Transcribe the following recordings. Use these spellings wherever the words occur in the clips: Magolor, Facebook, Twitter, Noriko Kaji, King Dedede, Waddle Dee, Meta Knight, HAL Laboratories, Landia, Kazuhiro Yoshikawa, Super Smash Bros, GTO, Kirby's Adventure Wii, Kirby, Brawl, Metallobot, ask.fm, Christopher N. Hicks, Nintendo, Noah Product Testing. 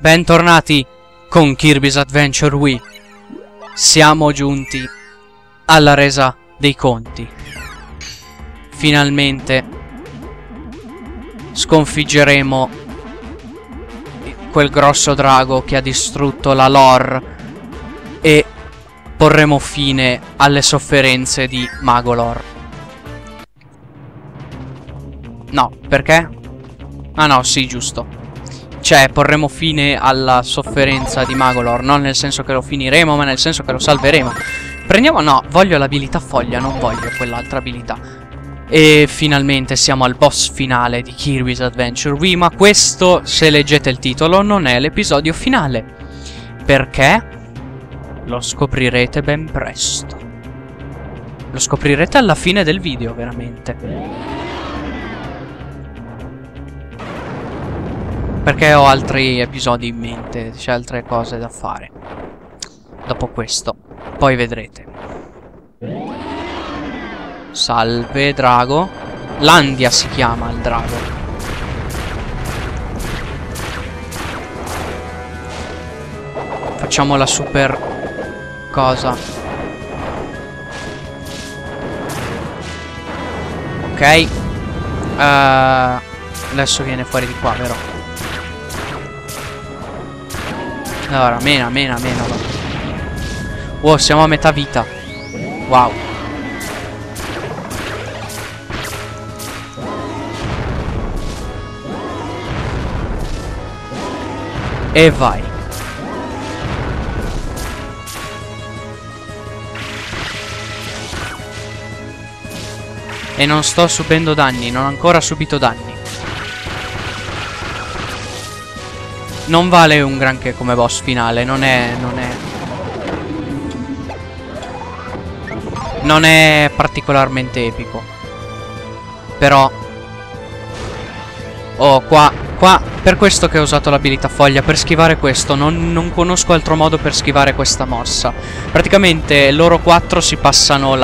Bentornati con Kirby's Adventure Wii. Siamo giunti alla resa dei conti. Finalmente sconfiggeremo quel grosso drago che ha distrutto la lore e porremo fine alle sofferenze di Magolor. No, perché? Ah no, sì, giusto. Cioè, porremo fine alla sofferenza di Magolor. Non nel senso che lo finiremo, ma nel senso che lo salveremo. Prendiamo... no, voglio l'abilità foglia, non voglio quell'altra abilità. E finalmente siamo al boss finale di Kirby's Adventure Wii. Ma questo, se leggete il titolo, non è l'episodio finale. Perché? Lo scoprirete ben presto. Lo scoprirete alla fine del video, veramente. Perché ho altri episodi in mente, c'è altre cose da fare. Dopo questo, poi vedrete. Salve, drago. Landia si chiama il drago. Facciamo la super cosa. Ok. Adesso viene fuori di qua, vero? Allora, meno. Wow, siamo a metà vita. Wow. E vai. E non sto subendo danni, non ho ancora subito danni. Non vale un granché come boss finale, non è particolarmente epico. Però oh, qua per questo che ho usato l'abilità foglia, per schivare questo. Non conosco altro modo per schivare questa mossa. Praticamente loro quattro si passano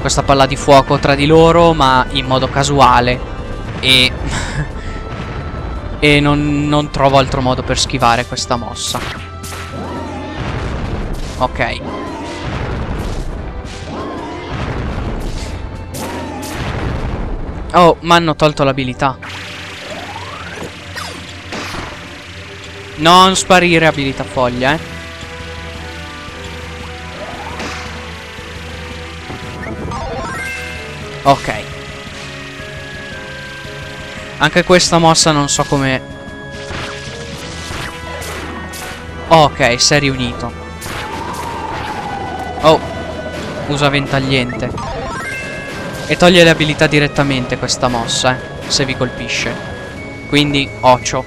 questa palla di fuoco tra di loro, ma in modo casuale. E... e non trovo altro modo per schivare questa mossa. Ok. Oh, mi hanno tolto l'abilità. Non sparire abilità foglia, eh. Ok. Anche questa mossa non so come... ok, si è riunito. Oh, usa ventagliente. E toglie le abilità direttamente questa mossa, se vi colpisce. Quindi, occhio.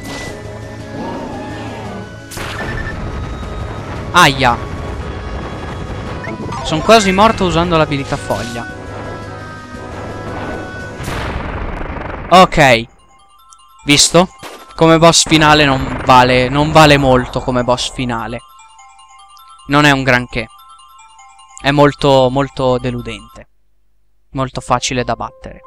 Aia. Sono quasi morto usando l'abilità foglia. Ok. Visto? Come boss finale non vale molto come boss finale. Non è un granché. È molto deludente. Molto facile da battere.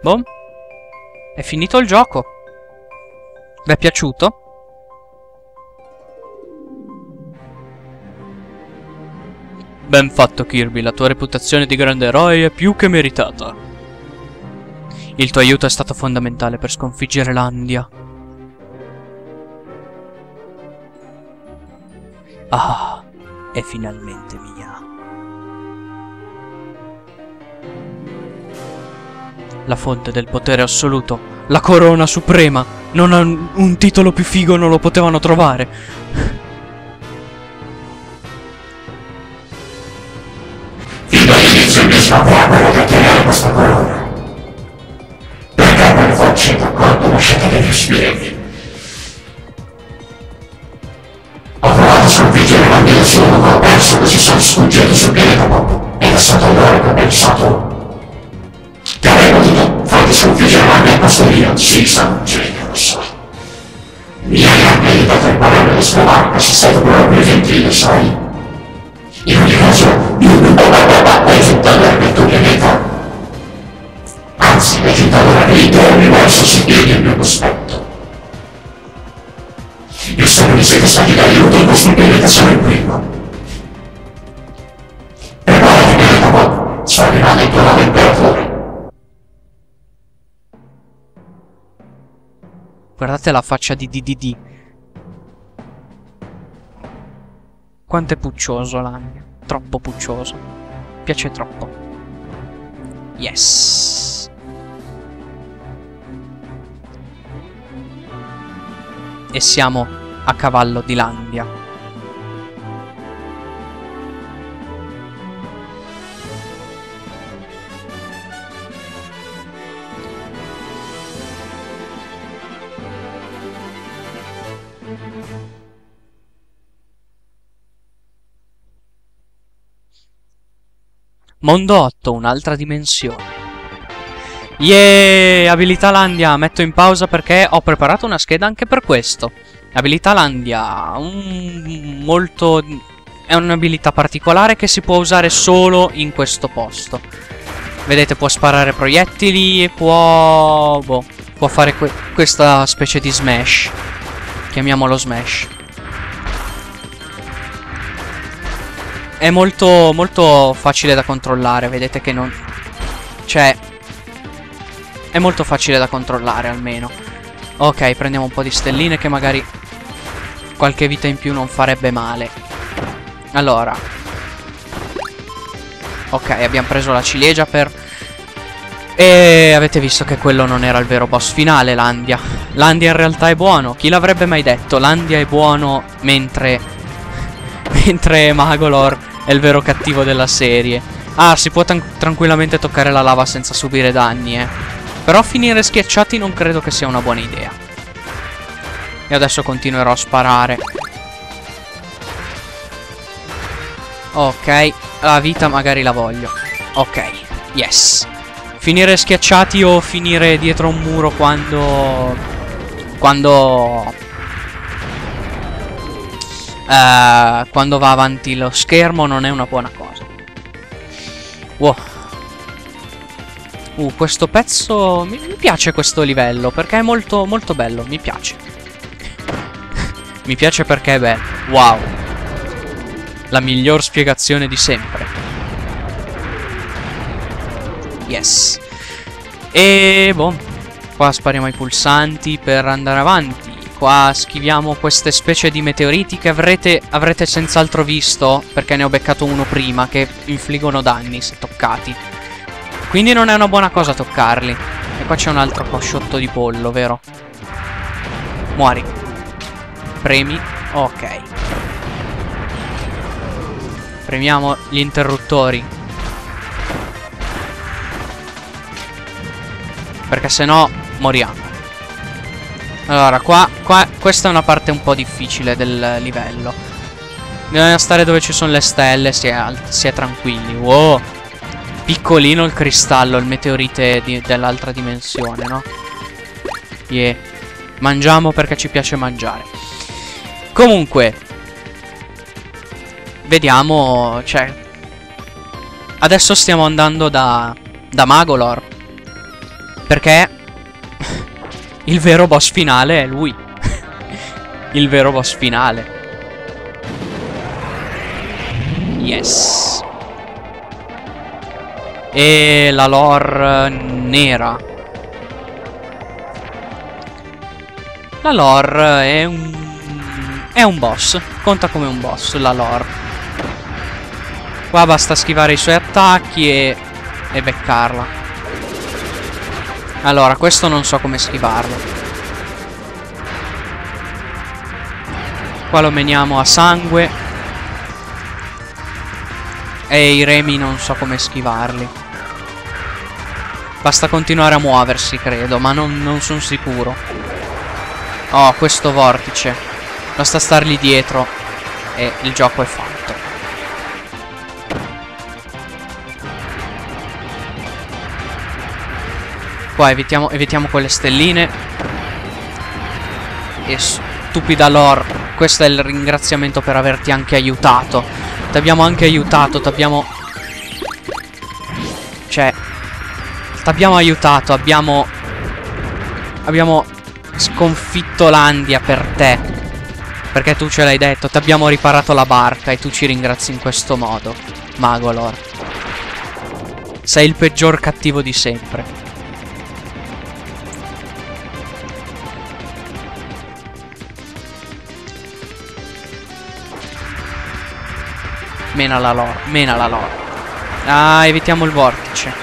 Boh. È finito il gioco. Vi è piaciuto? Ben fatto Kirby, la tua reputazione di grande eroe è più che meritata. Il tuo aiuto è stato fondamentale per sconfiggere Landia. Ah, è finalmente mia. La fonte del potere assoluto, la corona suprema. Non ha un titolo più figo, non lo potevano trovare. Avrebbero da tenere questa corona. Perché non faccio d'accordo, lasciatemi spiegare. Avrò sconfiggere la mia solo, ma penso che si sono sfuggiti sul Metallobot. Era stato allora che ho pensato. Ti avevo detto, fate sconfiggere la mia pastoria. Sì, stanno un genio, lo so. Mi hanno aiutato a imparare le scalarche, sei stato proprio gentile, sai. In ogni caso, io non ho mai risultato della mia tua pianeta. Anzi, la città adesso si pieghi al mio cospetto. Io sono il siete stati d'aiuto e questo bene che sono il primo. Preparati, Metallobot, sta arrivando il tuo nuovo imperatore. Guardate la faccia di DDD. Quanto è puccioso Landia. Troppo puccioso. Piace troppo. Yes. E siamo a cavallo di Landia. Mondo 8, un'altra dimensione. Yeeeeh, abilità Landia, metto in pausa perché ho preparato una scheda anche per questo. Abilità Landia, è un'abilità particolare che si può usare solo in questo posto. Vedete, può sparare proiettili e può... boh, può fare questa specie di smash. Chiamiamolo smash. È molto facile da controllare, vedete che non... cioè... è molto facile da controllare almeno. Ok, prendiamo un po' di stelline che magari qualche vita in più non farebbe male. Allora... ok, abbiamo preso la ciliegia per... e avete visto che quello non era il vero boss finale, Landia. Landia in realtà è buono, chi l'avrebbe mai detto? Landia è buono mentre Magolor... è il vero cattivo della serie. Ah, si può tranquillamente toccare la lava senza subire danni, eh. Però finire schiacciati non credo che sia una buona idea. E adesso continuerò a sparare. Ok, la vita magari la voglio. Ok, yes. Finire schiacciati o finire dietro un muro quando va avanti lo schermo non è una buona cosa. Wow. Questo pezzo... mi piace questo livello perché è molto bello. Mi piace. Mi piace perché è bello. Wow. La miglior spiegazione di sempre. Yes. E boh. Qua spariamo i pulsanti per andare avanti. Qua schiviamo queste specie di meteoriti che avrete senz'altro visto, perché ne ho beccato uno prima, che infliggono danni se toccati. Quindi non è una buona cosa toccarli. E qua c'è un altro cosciotto di pollo, vero? Muori. Premi. Ok. Premiamo gli interruttori. Perché se no moriamo. Allora, qua questa è una parte un po' difficile del livello. Bisogna stare dove ci sono le stelle, si è tranquilli. Wow! Piccolino il cristallo, il meteorite dell'altra dimensione, no? Yeah. Mangiamo perché ci piace mangiare. Comunque. Vediamo, cioè... adesso stiamo andando da Magolor. Perché... il vero boss finale è lui. Il vero boss finale. Yes. E la lore nera. La lore è un boss. Conta come un boss la lore. Qua basta schivare i suoi attacchi e beccarla. Allora, questo non so come schivarlo. Qua lo meniamo a sangue. E i remi non so come schivarli. Basta continuare a muoversi, credo, ma non sono sicuro. Oh, questo vortice. Basta stargli dietro e il gioco è fatto. Qua evitiamo quelle stelline. E stupida lore. Questo è il ringraziamento per averti anche aiutato. Ti abbiamo anche aiutato. Ti abbiamo aiutato. Abbiamo abbiamo sconfitto Landia per te, perché tu ce l'hai detto, ti abbiamo riparato la barca e tu ci ringrazi in questo modo, Magolor. Sei il peggior cattivo di sempre. Mena la lore, mena la lore. Ah, evitiamo il vortice.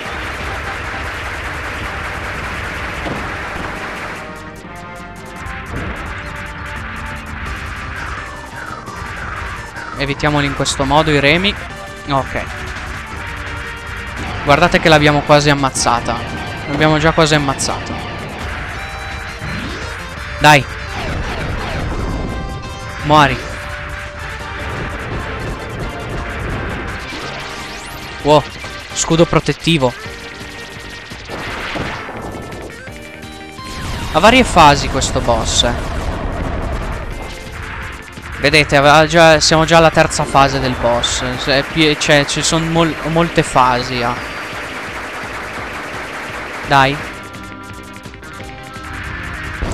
Evitiamoli in questo modo i remi. Ok. Guardate che l'abbiamo quasi ammazzata. L'abbiamo già quasi ammazzata. Dai. Muori. Wow. Scudo protettivo. Ha varie fasi questo boss. Vedete, già, siamo già alla terza fase del boss. Cioè, ci sono molte fasi. Dai.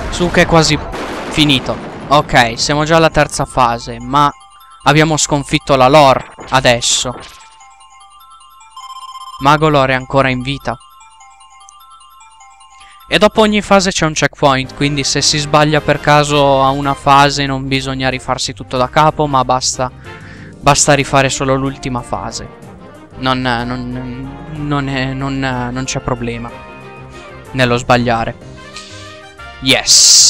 Su, che è quasi finito. Ok, siamo già alla terza fase, ma abbiamo sconfitto la lore adesso. Magolor è ancora in vita. E dopo ogni fase c'è un checkpoint, quindi se si sbaglia per caso a una fase non bisogna rifarsi tutto da capo, ma basta rifare solo l'ultima fase. Non c'è problema nello sbagliare. Yes!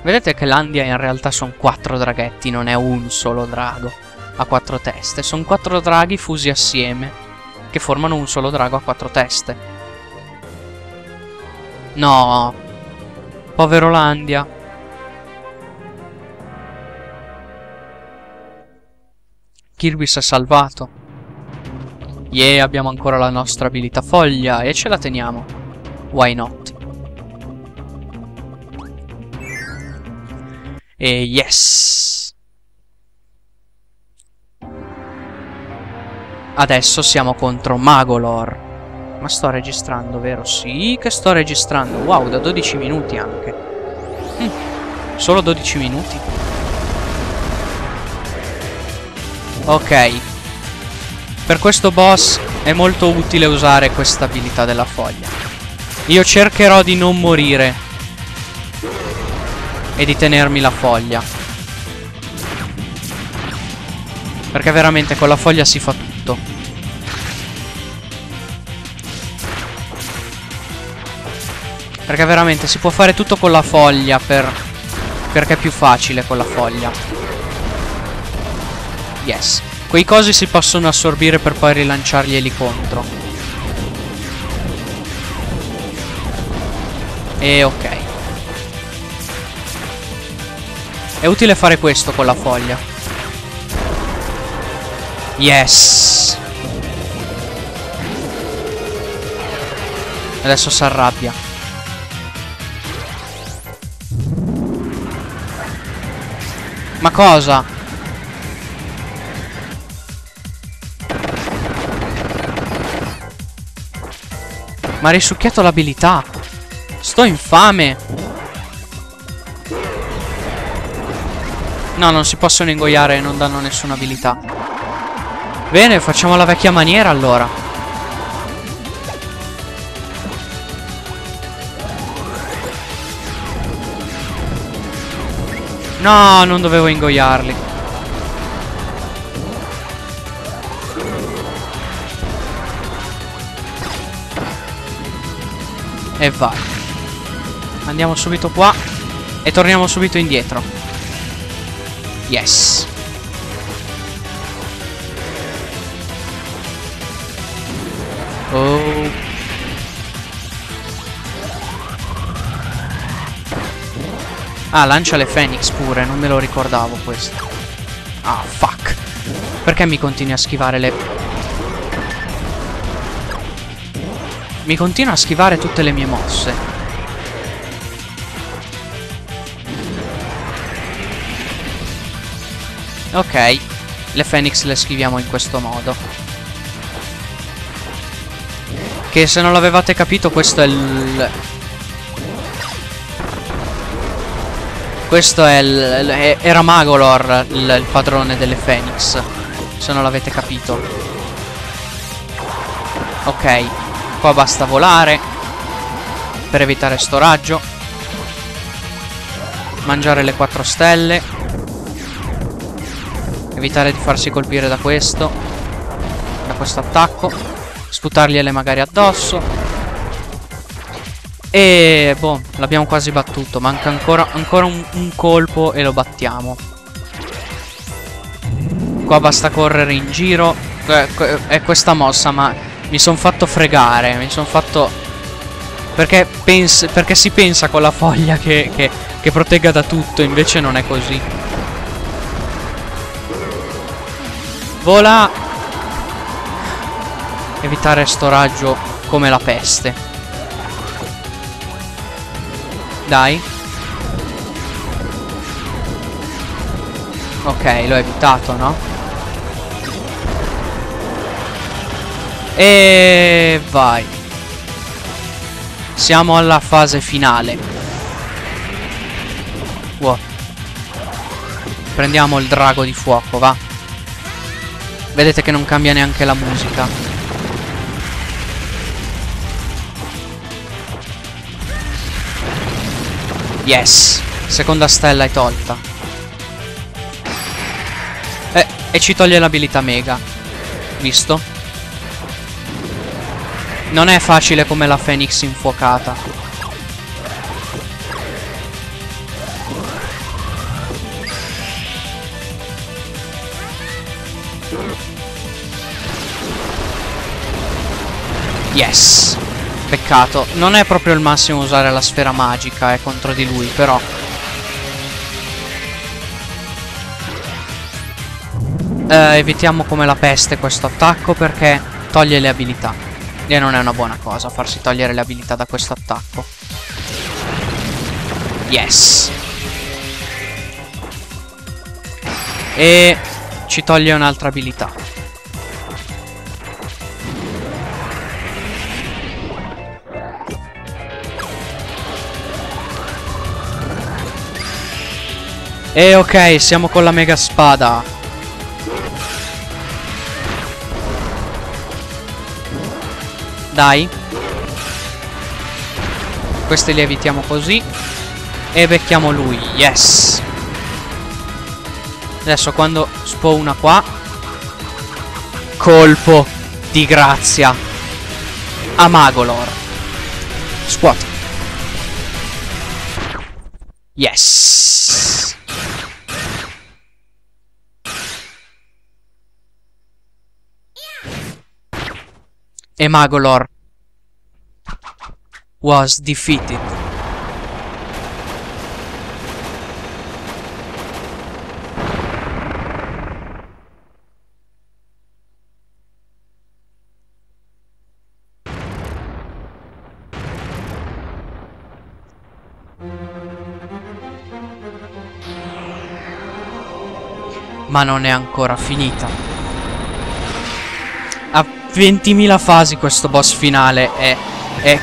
Vedete che Landia in realtà sono 4 draghetti, non è un solo drago a 4 teste, sono 4 draghi fusi assieme che formano un solo drago a 4 teste. No, povero Landia. Kirby si è salvato. Yeah, abbiamo ancora la nostra abilità foglia e ce la teniamo. Why not? E yes. Adesso siamo contro Magolor. Ma sto registrando, vero? Sì che sto registrando. Wow, da 12 minuti anche. Solo 12 minuti. Ok. Per questo boss è molto utile usare questa abilità della foglia. Io cercherò di non morire e di tenermi la foglia, perché veramente con la foglia si fa tutto. Perché veramente si può fare tutto con la foglia, perché è più facile con la foglia. Yes. Quei cosi si possono assorbire per poi rilanciarglieli contro. E ok. È utile fare questo con la foglia. Yes. Adesso si arrabbia. Ma cosa? Ma ha risucchiato l'abilità. Sto infame. No, non si possono ingoiare, non danno nessuna abilità. Bene, facciamo la vecchia maniera allora. No, non dovevo ingoiarli. E vai. Andiamo subito qua e torniamo subito indietro. Yes. Oh. Ah, lancia le Phoenix pure, non me lo ricordavo questo. Ah, fuck. Perché mi continui a schivare le... Mi continua a schivare tutte le mie mosse. Ok, le Phoenix le schiviamo in questo modo. Che se non l'avevate capito, questo è il... questo è il... era Magolor, il padrone delle Phoenix, se non l'avete capito. Ok, qua basta volare per evitare sto raggio, mangiare le 4 stelle, evitare di farsi colpire da questo, da questo attacco, sputargliele magari addosso. E boh, l'abbiamo quasi battuto. Manca ancora un colpo e lo battiamo. Qua basta correre in giro. È questa mossa, ma mi sono fatto fregare. Mi sono fatto... perché si pensa con la foglia che protegga da tutto, invece non è così. Vola! Evitare sto raggio come la peste. Dai. Ok, l'ho evitato, no? E vai. Siamo alla fase finale. Wow. Prendiamo il drago di fuoco, va. Vedete che non cambia neanche la musica. Yes, seconda stella è tolta. E ci toglie l'abilità mega. Visto? Non è facile come la Phoenix infuocata. Yes. Peccato, non è proprio il massimo usare la sfera magica contro di lui, però. Evitiamo come la peste questo attacco perché toglie le abilità. E non è una buona cosa farsi togliere le abilità da questo attacco. Yes. E ci toglie un'altra abilità. E ok, siamo con la mega spada. Dai. Questi li evitiamo così. E becchiamo lui, yes. Adesso quando spawna qua, colpo di grazia a Magolor. Squat. Yes. E Magolor was defeated. Ma non è ancora finita. 20.000 fasi questo boss finale, è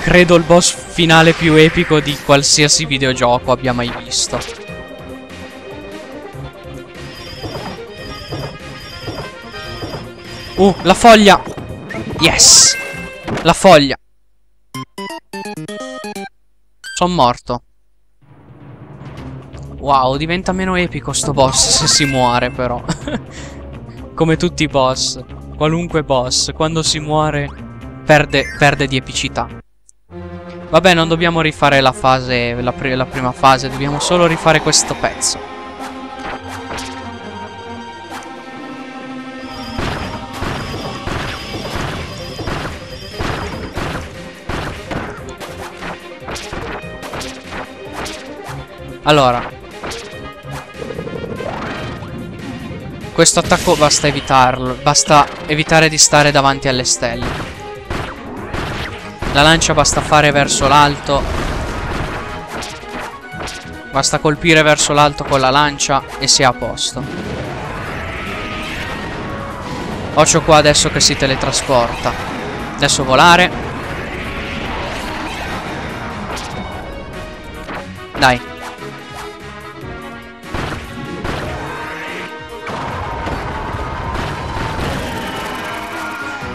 credo il boss finale più epico di qualsiasi videogioco abbia mai visto. La foglia! Yes! La foglia! Sono morto. Wow, diventa meno epico sto boss se si muore però. Come tutti i boss. Qualunque boss, quando si muore, perde di epicità. Vabbè, non dobbiamo rifare la fase, la prima fase, dobbiamo solo rifare questo pezzo. Allora. Questo attacco basta evitarlo, basta evitare di stare davanti alle stelle. La lancia basta fare verso l'alto. Basta colpire verso l'alto con la lancia e si è a posto. Occhio qua adesso che si teletrasporta. Adesso volare. Dai.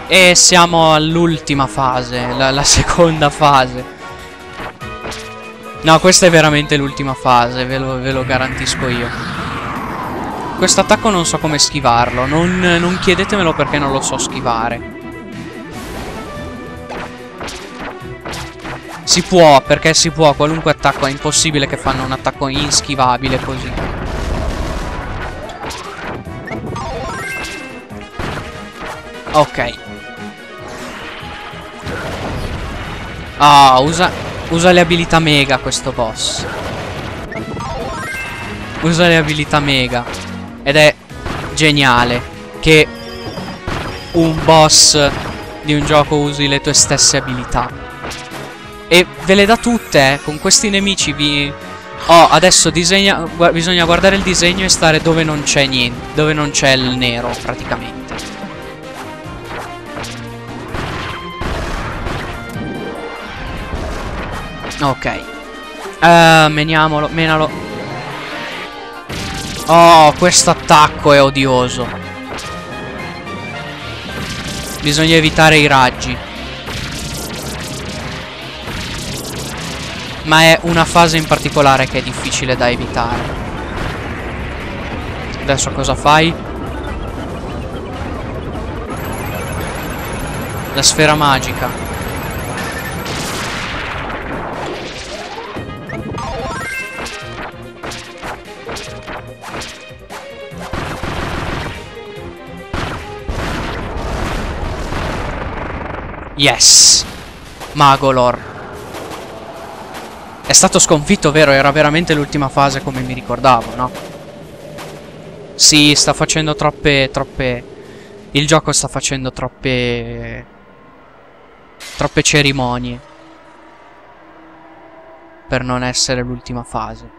E siamo all'ultima fase, la seconda fase. No, questa è veramente l'ultima fase, ve lo garantisco io. Questo attacco non so come schivarlo, non chiedetemelo perché non lo so schivare. Si può, perché si può, qualunque attacco, è impossibile che fanno un attacco inschivabile così. Ok. Ah, usa le abilità mega questo boss. Usa le abilità mega. Ed è geniale che un boss di un gioco usi le tue stesse abilità. E ve le dà tutte, con questi nemici vi... Oh, adesso bisogna guardare il disegno e stare dove non c'è niente, dove non c'è il nero praticamente. Ok, menalo. Oh, questo attacco è odioso. Bisogna evitare i raggi. Ma è una fase in particolare che è difficile da evitare. Adesso cosa fai? La sfera magica. Yes, Magolor. È stato sconfitto, vero? Era veramente l'ultima fase come mi ricordavo, no? Sì, sta facendo troppe... Il gioco sta facendo troppe cerimonie per non essere l'ultima fase.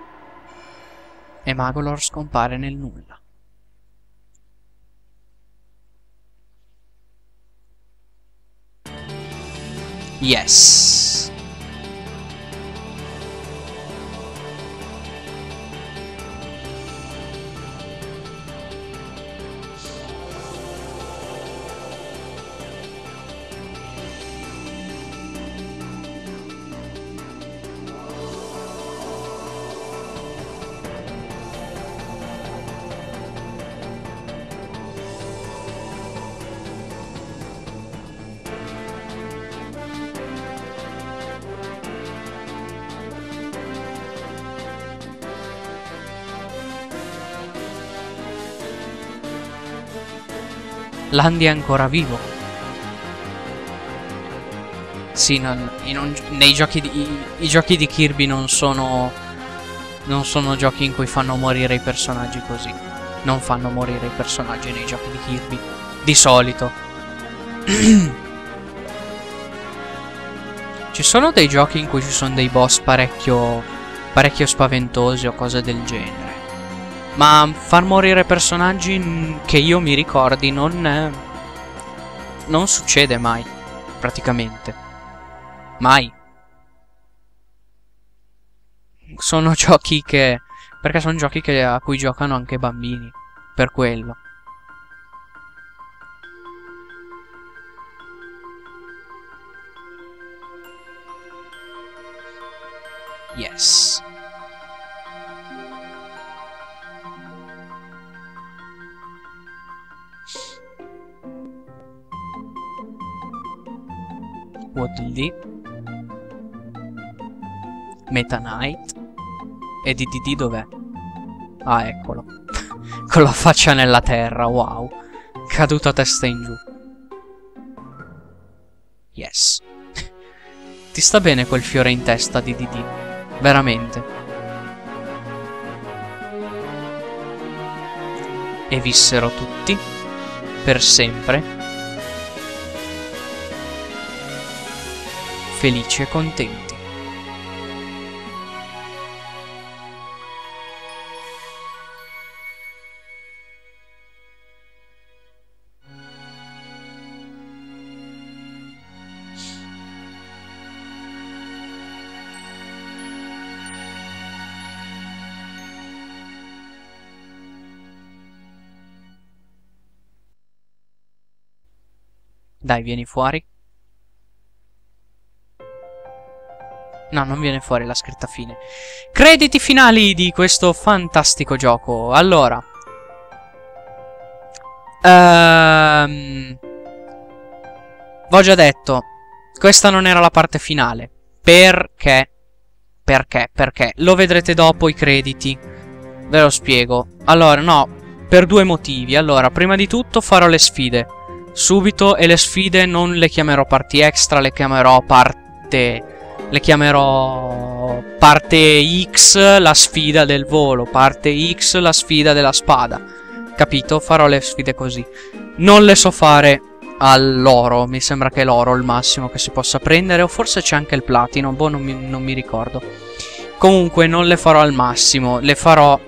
E Magolor scompare nel nulla. Yes. Landia è ancora vivo. Sì, i giochi di Kirby non sono giochi in cui fanno morire i personaggi così. Non fanno morire i personaggi nei giochi di Kirby, di solito. Ci sono dei giochi in cui ci sono dei boss parecchio spaventosi o cose del genere. Ma far morire personaggi che io mi ricordi non succede mai, praticamente. Mai. Sono giochi che... Perché sono giochi a cui giocano anche bambini, per quello. Yes. Waddle Dee, Meta Knight. E DDD dov'è? Ah, eccolo. Con la faccia nella terra, wow. Caduto a testa in giù. Yes. Ti sta bene quel fiore in testa, DDD? Veramente. E vissero tutti per sempre felici e contenti. Dai, vieni fuori. No, non viene fuori la scritta fine. Crediti finali di questo fantastico gioco. Allora, ho già detto, questa non era la parte finale. Perché? Perché? Lo vedrete dopo i crediti. Ve lo spiego. Allora, no, per due motivi. Allora, prima di tutto farò le sfide subito, e le sfide non le chiamerò parti extra, le chiamerò parte... Le chiamerò parte X la sfida del volo, parte X la sfida della spada. Capito? Farò le sfide così. Non le so fare all'oro, mi sembra che è l'oro il massimo che si possa prendere, o forse c'è anche il platino, boh, non mi ricordo. Comunque non le farò al massimo, le farò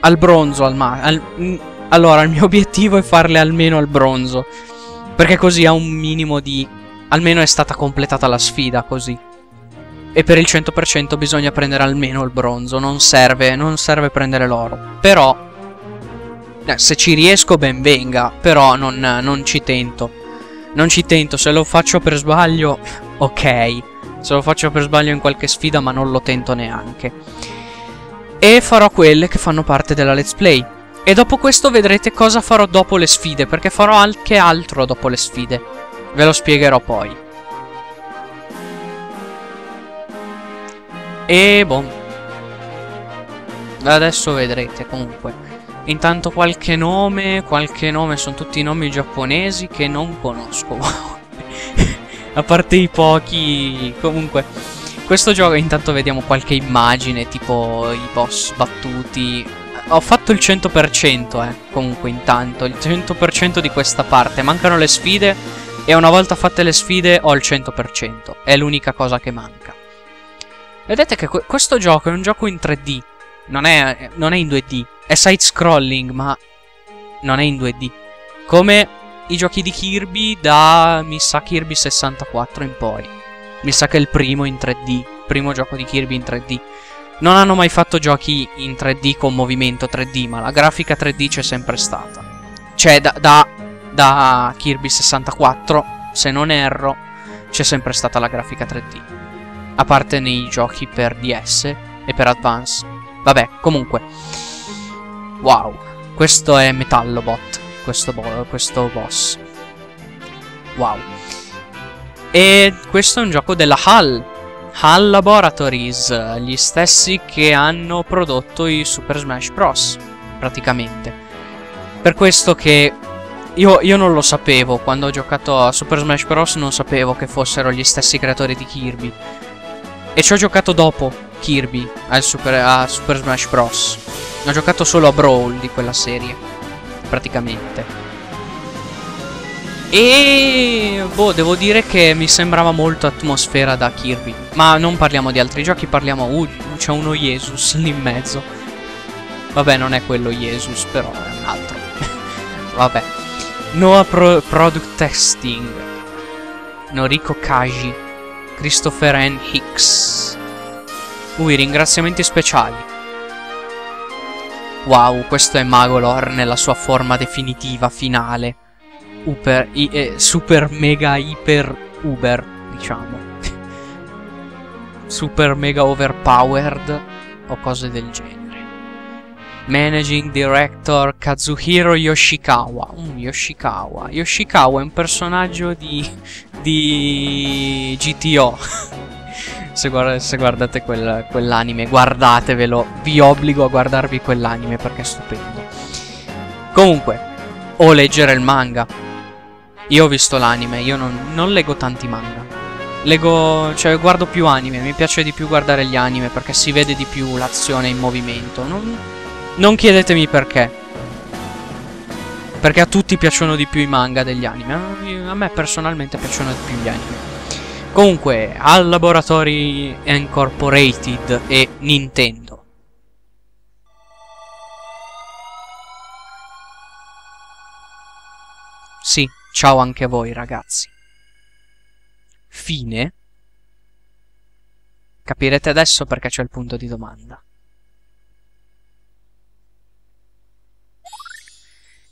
al bronzo al massimo. Allora, il mio obiettivo è farle almeno al bronzo, perché così ha un minimo di... almeno è stata completata la sfida, così. E per il 100% bisogna prendere almeno il bronzo. Non serve prendere l'oro. Però, se ci riesco ben venga. Però non ci tento. Non ci tento. Se lo faccio per sbaglio, ok. Se lo faccio per sbaglio in qualche sfida, ma non lo tento neanche. E farò quelle che fanno parte della Let's Play. E dopo questo vedrete cosa farò dopo le sfide, perché farò anche altro dopo le sfide. Ve lo spiegherò poi. E boh, adesso vedrete. Comunque, intanto qualche nome, sono tutti nomi giapponesi che non conosco. A parte i pochi. Comunque, questo gioco, intanto vediamo qualche immagine, tipo i boss battuti. Ho fatto il 100%, comunque, intanto, il 100% di questa parte. Mancano le sfide, e una volta fatte le sfide ho il 100%. È l'unica cosa che manca. Vedete che questo gioco è un gioco in 3D, non è in 2D, è side scrolling, ma non è in 2D, come i giochi di Kirby da, mi sa, Kirby 64 in poi. Mi sa che è il primo in 3D, primo gioco di Kirby in 3D. Non hanno mai fatto giochi in 3D con movimento 3D, ma la grafica 3D c'è sempre stata. Cioè da Kirby 64, se non erro, c'è sempre stata la grafica 3D. A parte nei giochi per DS e per Advance. Vabbè, comunque. Wow. Questo è Metallobot. Questo boss. Wow. E questo è un gioco della HAL Laboratories. Gli stessi che hanno prodotto i Super Smash Bros. Praticamente. Per questo che... Io non lo sapevo. Quando ho giocato a Super Smash Bros. Non sapevo che fossero gli stessi creatori di Kirby. E ci ho giocato dopo Kirby a Super Smash Bros. Ho giocato solo a Brawl di quella serie, praticamente. E... boh, devo dire che mi sembrava molto atmosfera da Kirby. Ma non parliamo di altri giochi, parliamo... c'è uno Jesus lì in mezzo. Vabbè, non è quello Jesus, però è un altro. Vabbè. Noah Product Testing. Noriko Kaji. Christopher N. Hicks. Ringraziamenti speciali. Wow, questo è Magolor nella sua forma definitiva finale. Super mega iper uber, diciamo. Super mega overpowered o cose del genere. Managing Director Kazuhiro Yoshikawa. Yoshikawa è un personaggio di GTO. Se guardate quell'anime, guardatevelo. Vi obbligo a guardarvi quell'anime perché è stupendo. Comunque, o leggere il manga. Io ho visto l'anime. Io non leggo tanti manga. Cioè, guardo più anime. Mi piace di più guardare gli anime perché si vede di più l'azione in movimento. Non chiedetemi perché. Perché a tutti piacciono di più i manga degli anime. A me personalmente piacciono di più gli anime. Comunque, HAL Laboratories Incorporated e Nintendo. Sì, ciao anche a voi ragazzi. Fine. Capirete adesso perché c'è il punto di domanda.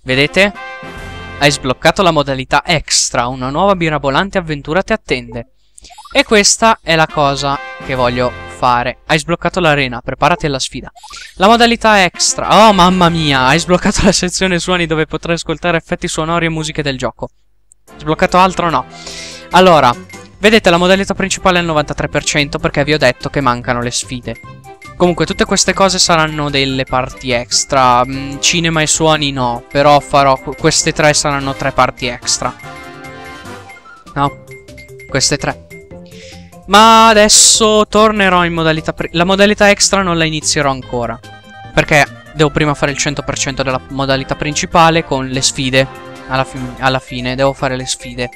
Vedete? Hai sbloccato la modalità extra, una nuova mirabolante avventura ti attende. E questa è la cosa che voglio fare. Hai sbloccato l'arena, preparati alla sfida. La modalità extra. Oh mamma mia, hai sbloccato la sezione suoni dove potrai ascoltare effetti sonori e musiche del gioco. Sbloccato altro no. Allora, vedete la modalità principale al 93% perché vi ho detto che mancano le sfide. Comunque tutte queste cose saranno delle parti extra. Cinema e suoni no, però farò queste tre, saranno tre parti extra. No, queste tre. Ma adesso tornerò in modalità... La modalità extra non la inizierò ancora, perché devo prima fare il 100% della modalità principale con le sfide. Alla fine devo fare le sfide.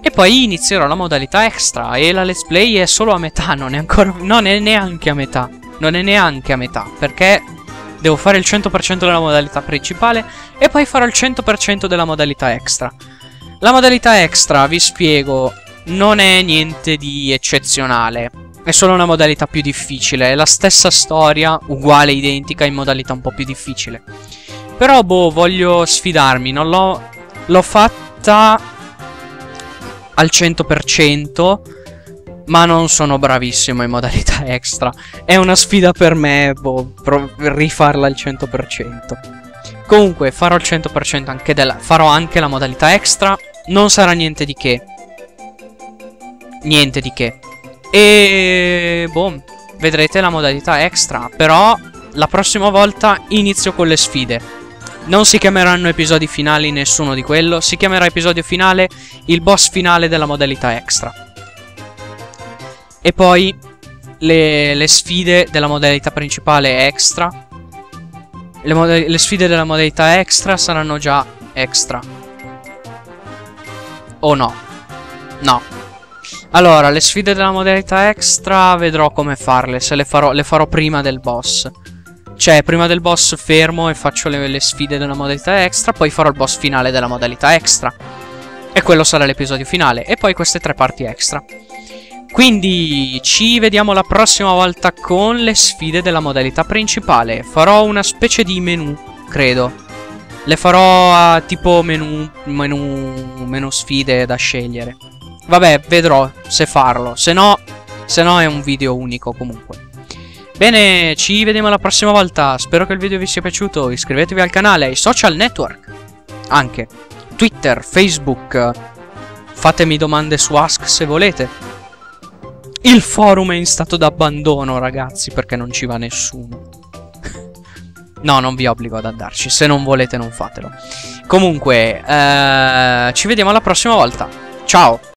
E poi inizierò la modalità extra. E la let's play è solo a metà, non è ancora... Non è neanche a metà. Non è neanche a metà, perché devo fare il 100% della modalità principale e poi farò il 100% della modalità extra. La modalità extra, vi spiego... Non è niente di eccezionale, è solo una modalità più difficile, è la stessa storia, uguale, identica, in modalità un po' più difficile. Però boh, voglio sfidarmi, non l'ho fatta al 100%, ma non sono bravissimo in modalità extra. È una sfida per me, boh, rifarla al 100%. Comunque farò il 100% anche farò anche la modalità extra, non sarà niente di che. Niente di che. E... boh, vedrete la modalità extra. Però la prossima volta inizio con le sfide. Non si chiameranno episodi finali, nessuno di quello. Si chiamerà episodio finale il boss finale della modalità extra. E poi le sfide della modalità principale extra. Le sfide della modalità extra saranno già extra. O no? No. Allora, le sfide della modalità extra vedrò come farle, se le farò prima del boss. Cioè, prima del boss fermo e faccio le sfide della modalità extra, poi farò il boss finale della modalità extra. E quello sarà l'episodio finale, e poi queste tre parti extra. Quindi, ci vediamo la prossima volta con le sfide della modalità principale. Farò una specie di menu, credo. Le farò a tipo menu sfide da scegliere. Vabbè, vedrò se farlo, se no è un video unico comunque. Bene, ci vediamo la prossima volta, spero che il video vi sia piaciuto, iscrivetevi al canale, ai social network, anche Twitter, Facebook, fatemi domande su Ask se volete. Il forum è in stato d'abbandono ragazzi, perché non ci va nessuno. No, non vi obbligo ad andarci, se non volete non fatelo. Comunque, ci vediamo la prossima volta, ciao!